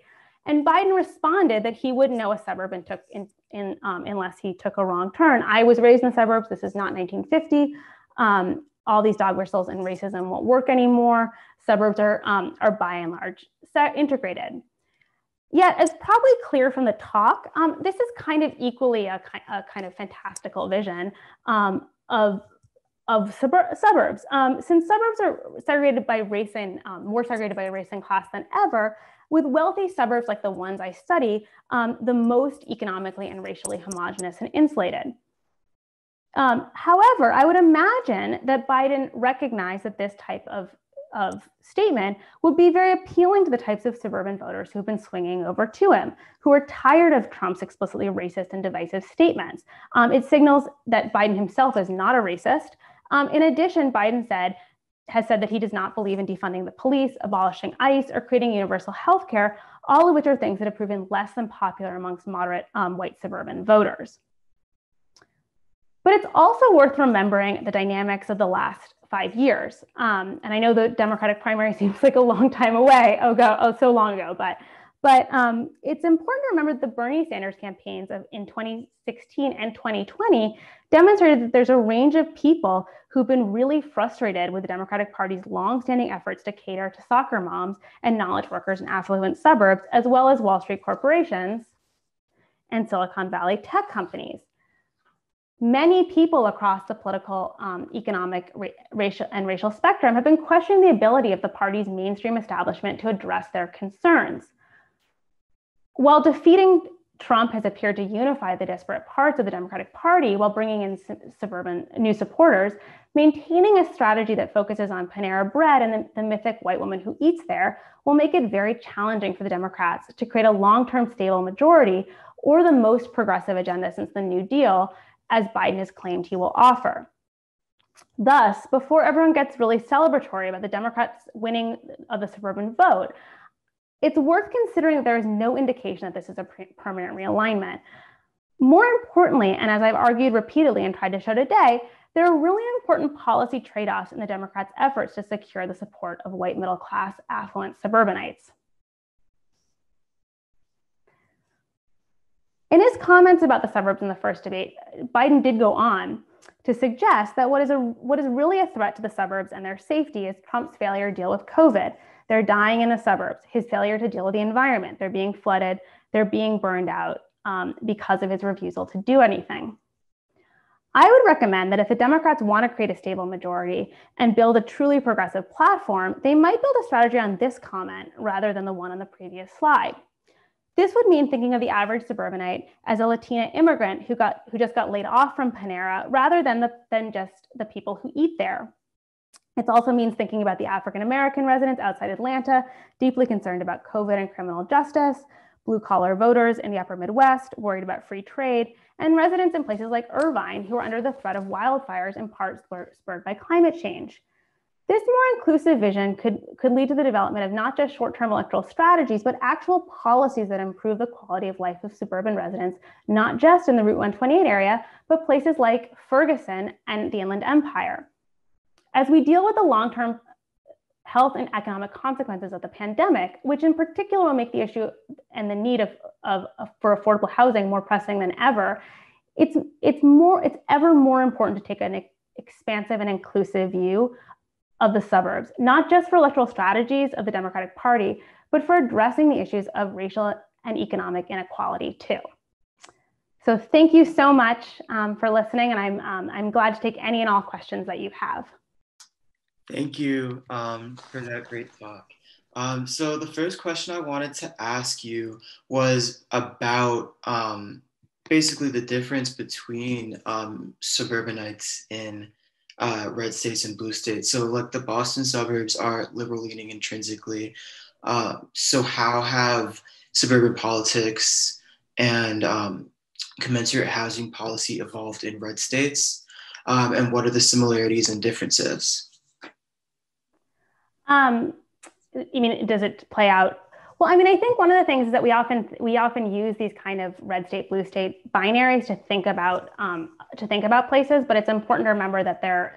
And Biden responded that he wouldn't know a suburb unless he took a wrong turn. I was raised in the suburbs. This is not 1950. All these dog whistles and racism won't work anymore. Suburbs are by and large integrated. Yet, as probably clear from the talk, this is kind of equally a kind of fantastical vision of suburbs. Since suburbs are segregated by race and more segregated by race and class than ever, with wealthy suburbs like the ones I study, the most economically and racially homogenous and insulated. However, I would imagine that Biden recognized that this type of statement would be very appealing to the types of suburban voters who've been swinging over to him, who are tired of Trump's explicitly racist and divisive statements. It signals that Biden himself is not a racist. In addition, Biden has said that he does not believe in defunding the police, abolishing ICE, or creating universal health care, all of which are things that have proven less than popular amongst moderate white suburban voters. But it's also worth remembering the dynamics of the last 5 years. And I know the Democratic primary seems like a long time away. So long ago. But it's important to remember the Bernie Sanders campaigns in 2016 and 2020 demonstrated that there's a range of people who've been really frustrated with the Democratic Party's longstanding efforts to cater to soccer moms and knowledge workers in affluent suburbs, as well as Wall Street corporations and Silicon Valley tech companies. Many people across the political, economic, racial spectrum have been questioning the ability of the party's mainstream establishment to address their concerns. While defeating Trump has appeared to unify the disparate parts of the Democratic Party while bringing in suburban new supporters, maintaining a strategy that focuses on Panera Bread and the mythic white woman who eats there will make it very challenging for the Democrats to create a long-term stable majority or the most progressive agenda since the New Deal, as Biden has claimed he will offer. Thus, before everyone gets really celebratory about the Democrats winning of the suburban vote, it's worth considering that there is no indication that this is a permanent realignment. More importantly, and as I've argued repeatedly and tried to show today, there are really important policy trade-offs in the Democrats' efforts to secure the support of white middle-class affluent suburbanites. In his comments about the suburbs in the first debate, Biden did go on to suggest that what is really a threat to the suburbs and their safety is Trump's failure to deal with COVID. They're dying in the suburbs, his failure to deal with the environment. They're being flooded, they're being burned out because of his refusal to do anything. I would recommend that if the Democrats want to create a stable majority and build a truly progressive platform, they might build a strategy on this comment rather than the one on the previous slide. This would mean thinking of the average suburbanite as a Latina immigrant who just got laid off from Panera rather than just the people who eat there. It also means thinking about the African-American residents outside Atlanta, deeply concerned about COVID and criminal justice, blue-collar voters in the upper Midwest, worried about free trade, and residents in places like Irvine who are under the threat of wildfires in part spurred by climate change. This more inclusive vision could lead to the development of not just short-term electoral strategies, but actual policies that improve the quality of life of suburban residents, not just in the Route 128 area, but places like Ferguson and the Inland Empire. As we deal with the long-term health and economic consequences of the pandemic, which in particular will make the issue and the need for affordable housing more pressing than ever, it's ever more important to take an expansive and inclusive view of the suburbs, not just for electoral strategies of the Democratic Party, but for addressing the issues of racial and economic inequality too. So thank you so much for listening, and I'm glad to take any and all questions that you have. Thank you for that great talk. So the first question I wanted to ask you was about basically the difference between suburbanites in red states and blue states. So like the Boston suburbs are liberal leaning intrinsically. So how have suburban politics and commensurate housing policy evolved in red states? And what are the similarities and differences? I mean, does it play out? Well, I mean, I think one of the things is that we often use these kind of red state, blue state binaries to think about places, but it's important to remember that there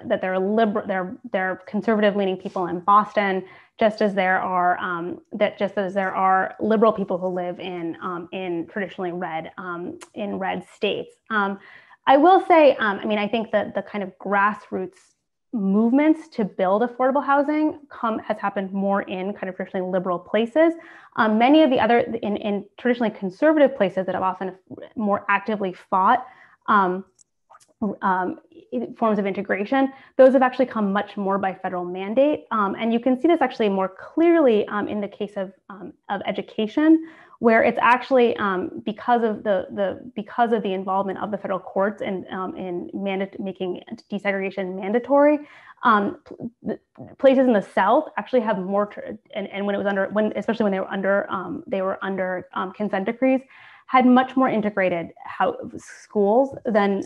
are conservative leaning people in Boston, just as there are liberal people who live in traditionally red states. I will say, I mean, I think that the kind of grassroots movements to build affordable housing has happened more in kind of traditionally liberal places. Many of the other in traditionally conservative places that have often more actively fought forms of integration, those have actually come much more by federal mandate. And you can see this actually more clearly in the case of education, where it's actually because of the involvement of the federal courts and making desegregation mandatory, places in the South actually have more especially when they were under consent decrees, had much more integrated schools than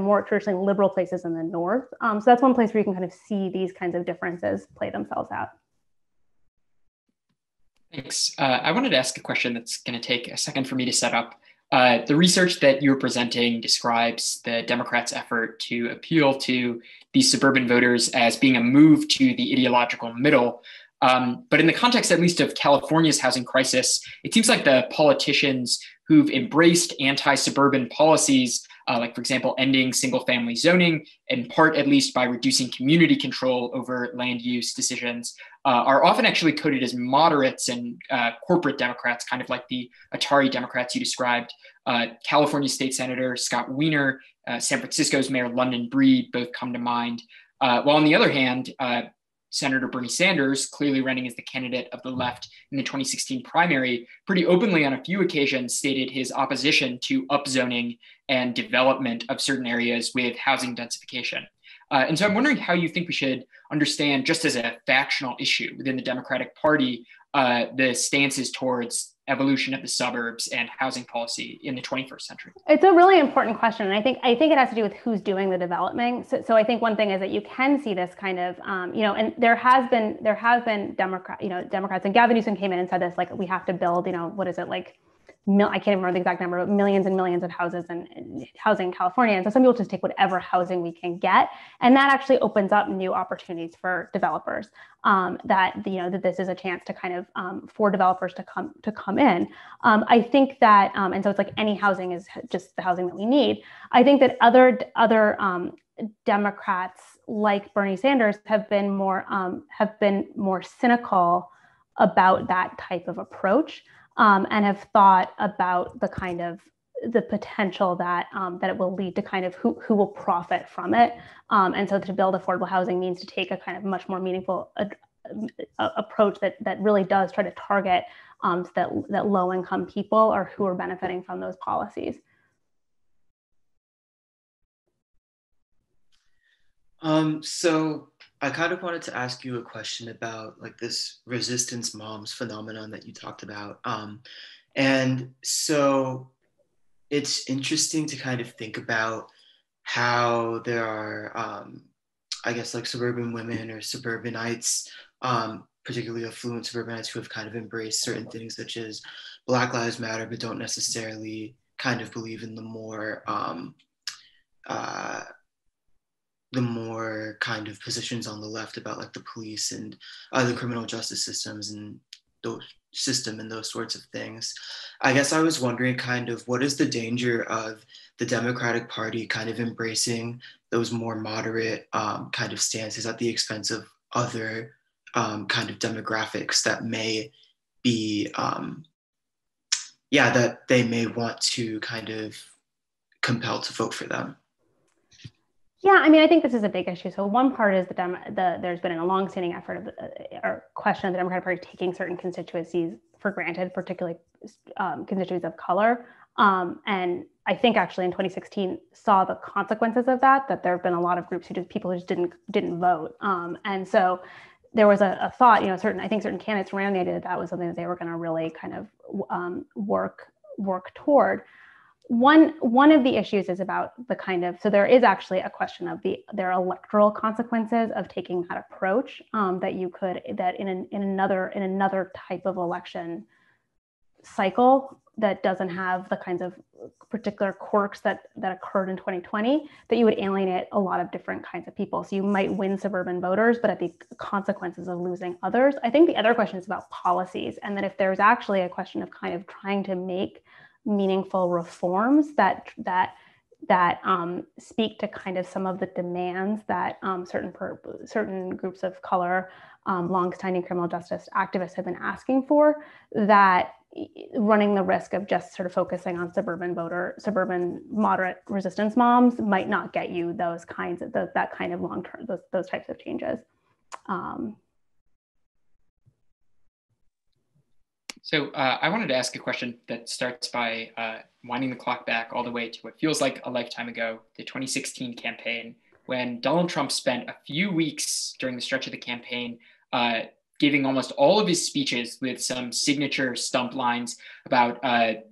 more traditionally liberal places in the North. So that's one place where you can kind of see these kinds of differences play themselves out. Thanks. I wanted to ask a question that's going to take a second for me to set up. The research that you're presenting describes the Democrats' effort to appeal to these suburban voters as being a move to the ideological middle. But in the context, at least, of California's housing crisis, it seems like the politicians who've embraced anti-suburban policies, like, for example, ending single-family zoning, in part at least by reducing community control over land use decisions, are often actually coded as moderates and corporate Democrats, kind of like the Atari Democrats you described. California State Senator Scott Wiener, San Francisco's Mayor London Breed both come to mind. While on the other hand, Senator Bernie Sanders, clearly running as the candidate of the left in the 2016 primary, pretty openly on a few occasions stated his opposition to upzoning and development of certain areas with housing densification. And so I'm wondering how you think we should understand, just as a factional issue within the Democratic Party, the stances towards evolution of the suburbs and housing policy in the 21st century? It's a really important question. And I think it has to do with who's doing the developing. So I think one thing is that you can see this kind of, and there has been Democrats, and Gavin Newsom came in and said this, like, we have to build, I can't remember the exact number, but millions and millions of houses and housing in California. And so some people just take whatever housing we can get. And that actually opens up new opportunities for developers, that this is a chance to kind of, for developers to come in. I think that, and so it's like any housing is just the housing that we need. I think that other Democrats like Bernie Sanders have been more cynical about that type of approach. And have thought about the potential that it will lead to kind of who will profit from it. And so to build affordable housing means to take a kind of much more meaningful approach that really does try to target that low-income people or who are benefiting from those policies. So I kind of wanted to ask you a question about like this resistance moms phenomenon that you talked about. And so it's interesting to kind of think about how there are I guess, like suburban women or suburbanites, particularly affluent suburbanites who have kind of embraced certain things such as Black Lives Matter, but don't necessarily kind of believe in the more kind of positions on the left about like the police and the criminal justice systems and those system and those sorts of things. I guess I was wondering kind of what is the danger of the Democratic Party kind of embracing those more moderate kind of stances at the expense of other kind of demographics that may be, that they may want to kind of compel to vote for them. Yeah, I mean, I think this is a big issue. So one part is there's been a longstanding effort of or question of the Democratic Party taking certain constituencies for granted, particularly constituencies of color. And I think actually in 2016 saw the consequences of that, that there have been a lot of groups who just, people who just didn't vote. And so there was a thought, you know, certain candidates ran the idea that was something that they were going to really kind of work toward. One of the issues is about the kind of, so there is actually a question of their electoral consequences of taking that approach, that in another type of election cycle that doesn't have the kinds of particular quirks that occurred in 2020, that you would alienate a lot of different kinds of people. So you might win suburban voters, but at the consequences of losing others. I think the other question is about policies, and that if there's actually a question of kind of trying to make meaningful reforms that speak to kind of some of the demands that certain groups of color, longstanding criminal justice activists have been asking for, that running the risk of just sort of focusing on suburban moderate resistance moms might not get you those kinds of that kind of long-term those types of changes. So I wanted to ask a question that starts by winding the clock back all the way to what feels like a lifetime ago, the 2016 campaign, when Donald Trump spent a few weeks during the stretch of the campaign giving almost all of his speeches with some signature stump lines about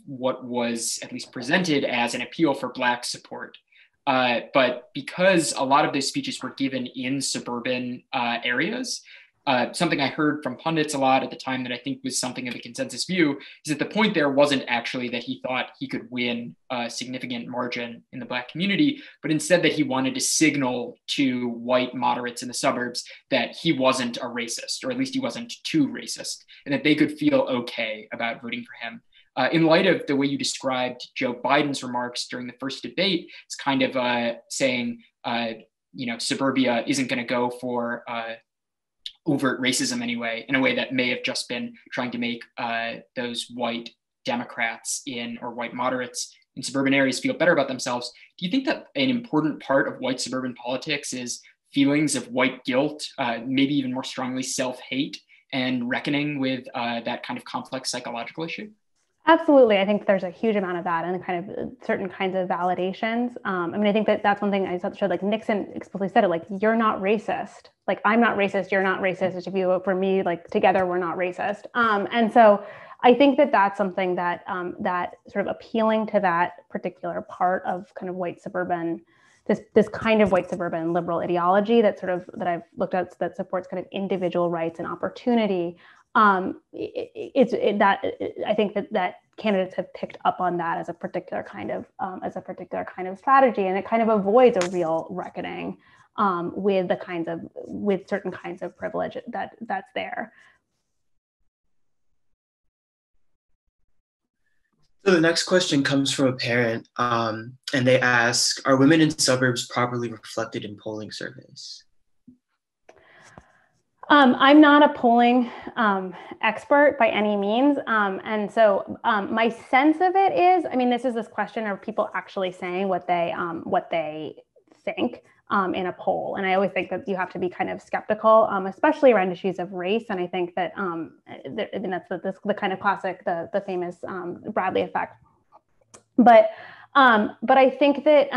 what was at least presented as an appeal for Black support. But because a lot of those speeches were given in suburban areas, something I heard from pundits a lot at the time that I think was something of a consensus view is that the point there wasn't actually that he thought he could win a significant margin in the Black community, but instead that he wanted to signal to white moderates in the suburbs that he wasn't a racist, or at least he wasn't too racist, and that they could feel okay about voting for him. In light of the way you described Joe Biden's remarks during the first debate, it's kind of saying, suburbia isn't going to go for overt racism anyway, in a way that may have just been trying to make those white Democrats or white moderates in suburban areas feel better about themselves. Do you think that an important part of white suburban politics is feelings of white guilt, maybe even more strongly self-hate, and reckoning with that kind of complex psychological issue? Absolutely. I think there's a huge amount of that and kind of certain kinds of validations. I think that's one thing I saw showed, like Nixon explicitly said it, like, you're not racist. Like, I'm not racist. You're not racist. If you vote for me, like, together, we're not racist. And so I think that's something that that sort of appealing to that particular part of kind of white suburban, this kind of white suburban liberal ideology that I've looked at that supports kind of individual rights and opportunity. I think that candidates have picked up on that as a particular kind of strategy, and it kind of avoids a real reckoning with certain kinds of privilege that's there. So the next question comes from a parent, and they ask: are women in suburbs properly reflected in polling surveys? I'm not a polling expert by any means. And so my sense of it is, this question of people actually saying what they think in a poll. And I always think that you have to be kind of skeptical, especially around issues of race. And I think that that's the kind of classic, the famous Bradley effect. But But I think that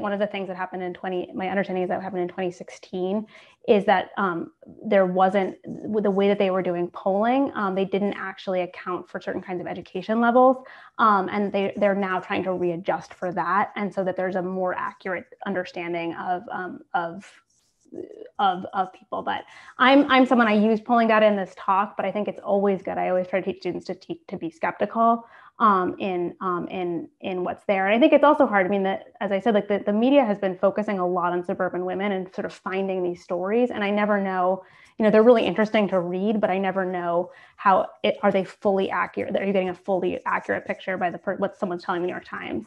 one of the things that happened in my understanding is that happened in 2016 is that there wasn't, the way that they were doing polling, they didn't actually account for certain kinds of education levels. And they're now trying to readjust for that. And so that there's a more accurate understanding of people. But I'm someone, I use polling data in this talk, but I think it's always good. I always try to teach students to be skeptical in what's there. And I think it's also hard. I mean, as I said, like the media has been focusing a lot on suburban women and sort of finding these stories. And I never know, you know, they're really interesting to read, but I never know are they fully accurate? Are you getting a fully accurate picture by what someone's telling the New York Times?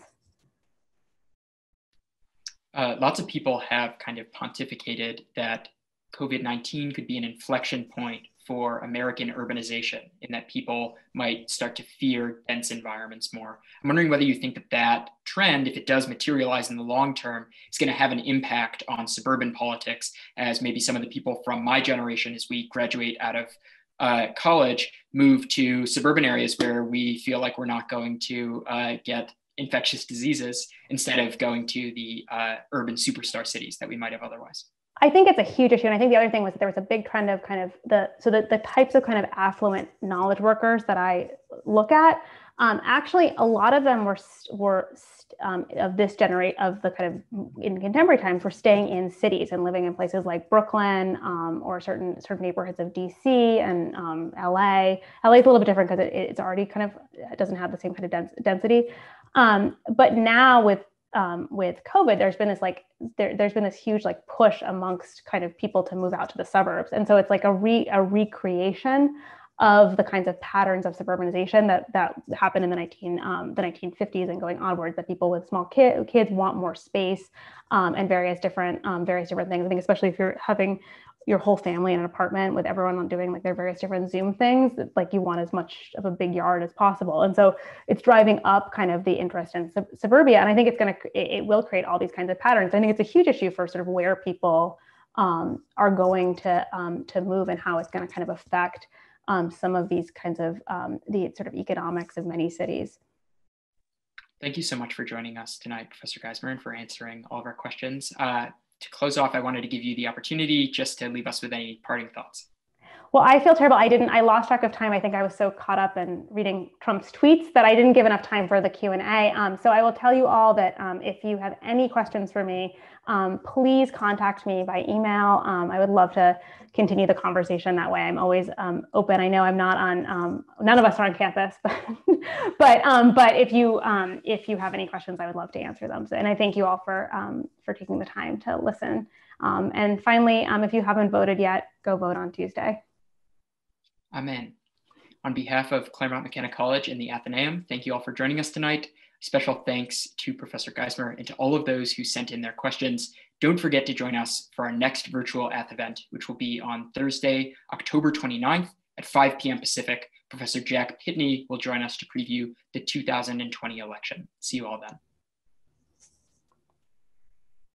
Lots of people have kind of pontificated that COVID-19 could be an inflection point for American urbanization, in that people might start to fear dense environments more. I'm wondering whether you think that trend, if it does materialize in the long term, is going to have an impact on suburban politics, as maybe some of the people from my generation, as we graduate out of college, move to suburban areas where we feel like we're not going to get infectious diseases, instead of going to the urban superstar cities that we might have otherwise. I think it's a huge issue. And I think the other thing was that there was a big trend of kind of the types of kind of affluent knowledge workers that I look at, actually a lot of them were of this generation, of the kind of in contemporary times, were staying in cities and living in places like Brooklyn or certain sort of neighborhoods of DC and LA. LA is a little bit different because it's already kind of, it doesn't have the same kind of density. But now with COVID, there's been this huge like push amongst kind of people to move out to the suburbs. And so it's like a recreation of the kinds of patterns of suburbanization that happened in the 1950s and going onwards, that people with small kids want more space and various different things. I think especially if you're having your whole family in an apartment with everyone doing like their various different Zoom things, like you want as much of a big yard as possible. And so it's driving up kind of the interest in suburbia. And I think it will create all these kinds of patterns. I think it's a huge issue for sort of where people are going to move and how it's going to kind of affect some of these kinds of the sort of economics of many cities. Thank you so much for joining us tonight, Professor Geismer, and for answering all of our questions. To close off, I wanted to give you the opportunity just to leave us with any parting thoughts. Well, I feel terrible. I lost track of time. I think I was so caught up in reading Trump's tweets that I didn't give enough time for the Q&A. So I will tell you all that if you have any questions for me, please contact me by email. I would love to continue the conversation that way. I'm always open. I know I'm not on, none of us are on campus, but if you have any questions, I would love to answer them. So, and I thank you all for taking the time to listen. And finally, if you haven't voted yet, go vote on Tuesday. Amen. On behalf of Claremont McKenna College and the Athenaeum, thank you all for joining us tonight. Special thanks to Professor Geismer and to all of those who sent in their questions. Don't forget to join us for our next virtual ATH event, which will be on Thursday, October 29th at 5 p.m. Pacific. Professor Jack Pitney will join us to preview the 2020 election. See you all then.